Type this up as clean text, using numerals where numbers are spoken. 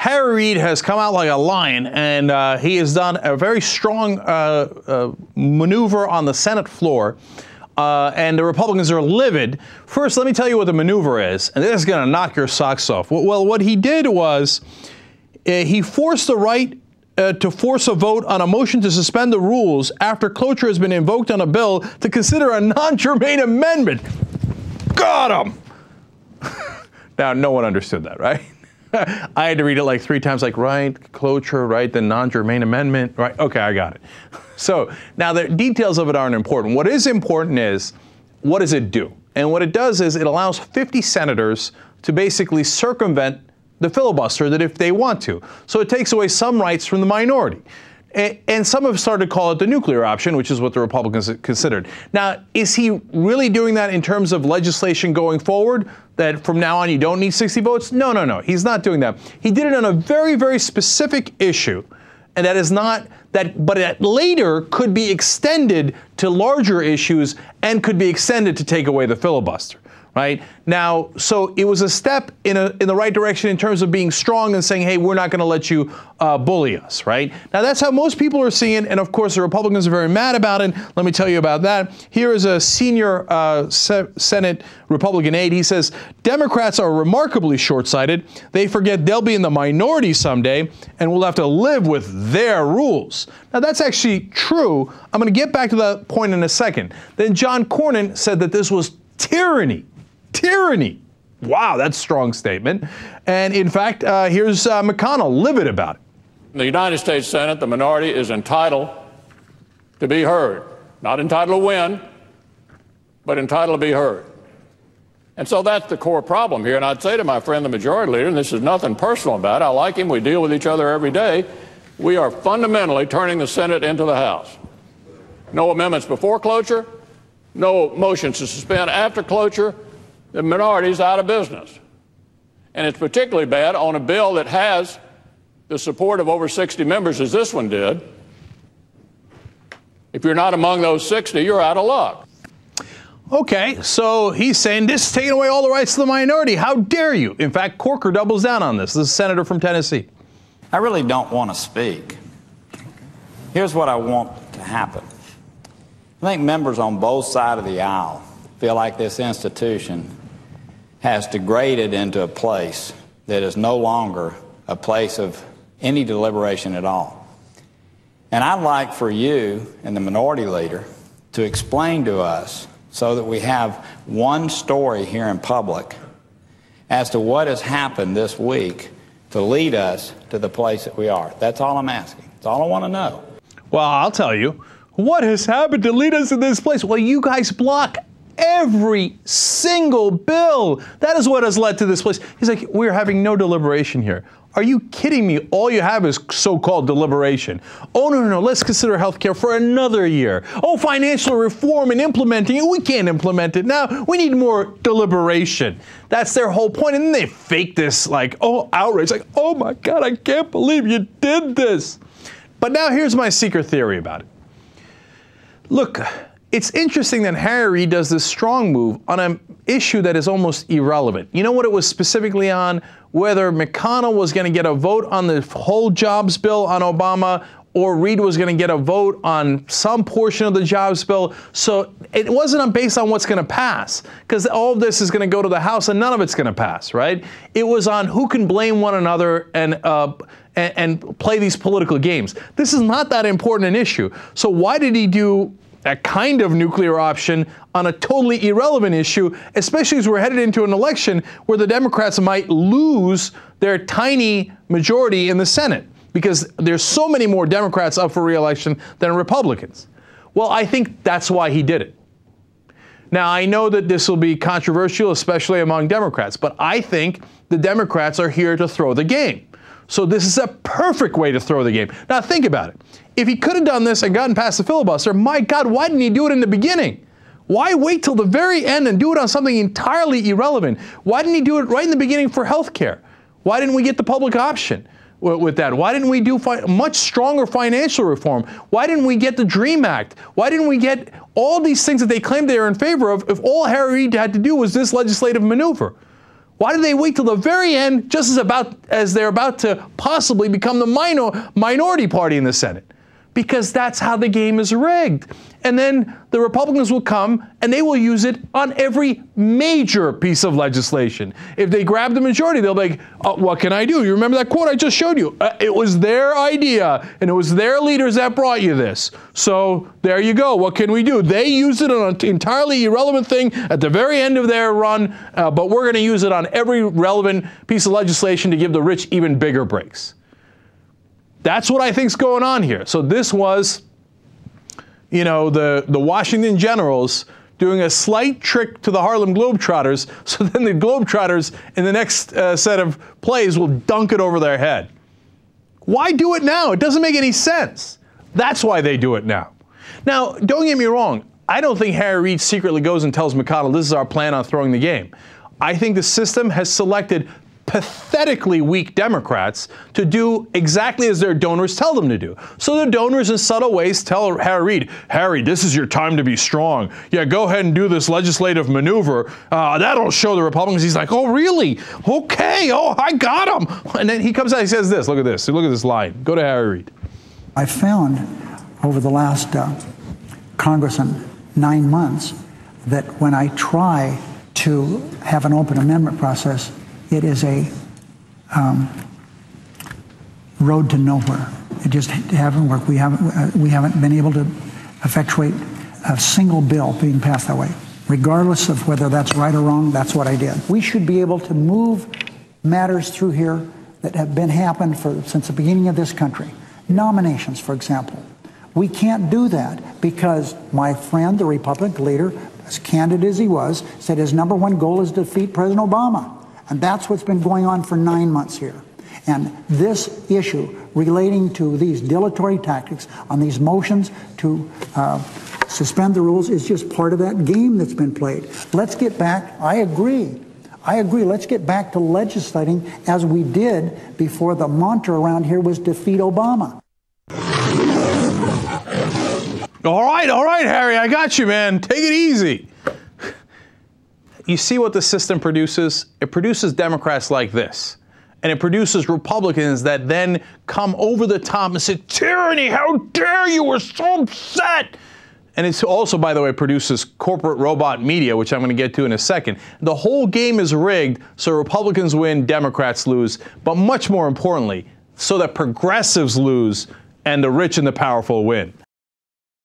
Harry Reid has come out like a lion, and he has done a very strong maneuver on the Senate floor, and the Republicans are livid. First, let me tell you what the maneuver is, and this is going to knock your socks off. Well, what he did was he forced the right to force a vote on a motion to suspend the rules after cloture has been invoked on a bill to consider a non-germane amendment. Got him! Now, no one understood that, right? I had to read it like 3 times, like, right, cloture, right, the non-germane amendment, right? Okay, I got it. So, now the details of it aren't important. What is important is, what does it do? And what it does is it allows 50 senators to basically circumvent the filibuster that if they want to. So it takes away some rights from the minority. And some have started to call it the nuclear option, which is what the Republicans considered. Now, is he really doing that in terms of legislation going forward, that from now on you don't need 60 votes? No, no, no, he's not doing that. He did it on a very, very specific issue, and that is not that, but that later could be extended to larger issues and could be extended to take away the filibuster. Right? Now, so it was a step in the right direction in terms of being strong and saying, hey, we're not going to let you bully us, right? Now, that's how most people are seeing it, and of course, the Republicans are very mad about it. Let me tell you about that. Here is a senior Senate Republican aide. He says, Democrats are remarkably short-sighted. They forget they'll be in the minority someday, and we'll have to live with their rules. Now, that's actually true. I'm going to get back to that point in a second. Then John Cornyn said that this was tyranny. Tyranny. Wow, that's a strong statement. And in fact, here's McConnell, livid about it. In the United States Senate, the minority is entitled to be heard. Not entitled to win, but entitled to be heard. And so that's the core problem here. And I'd say to my friend, the majority leader, and this is nothing personal about it, I like him, we deal with each other every day, we are fundamentally turning the Senate into the House. No amendments before cloture, no motions to suspend after cloture, the minority's out of business. And it's particularly bad on a bill that has the support of over 60 members, as this one did. If you're not among those 60, you're out of luck. Okay, so he's saying this is taking away all the rights of the minority. How dare you? In fact, Corker doubles down on this. This is a senator from Tennessee. I really don't want to speak. Here's what I want to happen. I think members on both sides of the aisle feel like this institution has degraded into a place that is no longer a place of any deliberation at all. And I'd like for you and the minority leader to explain to us so that we have one story here in public as to what has happened this week to lead us to the place that we are. That's all I'm asking. That's all I want to know. Well, I'll tell you. What has happened to lead us to this place? Well, you guys block every single bill. That is what has led to this place. He's like, we're having no deliberation here. Are you kidding me? All you have is so-called deliberation. Oh, no, no, no, let's consider health care for another year. Oh, financial reform and implementing it. We can't implement it now. We need more deliberation. That's their whole point. And then they fake this, like, oh, outrage. Like, oh, my God, I can't believe you did this. But now here's my secret theory about it. Look. It's interesting that Harry Reid does this strong move on an issue that is almost irrelevant. You know what it was specifically on? Whether McConnell was going to get a vote on the whole jobs bill on Obama, or Reid was going to get a vote on some portion of the jobs bill. So it wasn't based on what's going to pass, because all of this is going to go to the House and none of it's going to pass, right? It was on who can blame one another and play these political games. This is not that important an issue. So why did he do a kind of nuclear option on a totally irrelevant issue, especially as we're headed into an election where the Democrats might lose their tiny majority in the Senate because there's so many more Democrats up for re-election than Republicans? Well, I think that's why he did it. Now, I know that this will be controversial, especially among Democrats, but I think the Democrats are here to throw the game. So this is a perfect way to throw the game. Now, think about it. If he could have done this and gotten past the filibuster, my God, why didn't he do it in the beginning? Why wait till the very end and do it on something entirely irrelevant? Why didn't he do it right in the beginning for health care? Why didn't we get the public option with that? Why didn't we do much stronger financial reform? Why didn't we get the DREAM Act? Why didn't we get all these things that they claimed they were in favor of if all Harry Reid had to do was this legislative maneuver? Why do they wait till the very end, just as they're about to possibly become the minority party in the Senate? Because that's how the game is rigged. And then the Republicans will come and they will use it on every major piece of legislation. If they grab the majority, they'll be like, oh, what can I do? You remember that quote I just showed you? It was their idea and it was their leaders that brought you this. So there you go. What can we do? They used it on an entirely irrelevant thing at the very end of their run, but we're going to use it on every relevant piece of legislation to give the rich even bigger breaks. That's what I think's going on here. So this was, you know, the Washington Generals doing a slight trick to the Harlem Globetrotters, so then the Globetrotters in the next set of plays will dunk it over their head. Why do it now? It doesn't make any sense. That's why they do it now. Now, don't get me wrong. I don't think Harry Reid secretly goes and tells McConnell, this is our plan on throwing the game. I think the system has selected pathetically weak Democrats to do exactly as their donors tell them to do. So the donors in subtle ways tell Harry Reid, Harry, this is your time to be strong. Yeah, go ahead and do this legislative maneuver. That'll show the Republicans. He's like, oh, really? Okay, oh, I got him. And then he comes out, he says this, look at this line. Go to Harry Reid. I found over the last Congressman 9 months that when I try to have an open amendment process, it is a road to nowhere. It just haven't worked. We haven't been able to effectuate a single bill being passed that way. Regardless of whether that's right or wrong, that's what I did. We should be able to move matters through here that have been happened since the beginning of this country. Nominations, for example. We can't do that because my friend, the Republican leader, as candid as he was, said his number 1 goal is to defeat President Obama. And that's what's been going on for 9 months here. And this issue relating to these dilatory tactics on these motions to suspend the rules is just part of that game that's been played. Let's get back, I agree, let's get back to legislating as we did before the mantra around here was defeat Obama. All right, Harry, I got you, man. Take it easy. You see what the system produces? It produces Democrats like this. And it produces Republicans that then come over the top and say, tyranny, how dare you? We're so upset. And it's also, by the way, produces corporate robot media, which I'm going to get to in a second. The whole game is rigged so Republicans win, Democrats lose, but much more importantly, so that progressives lose and the rich and the powerful win.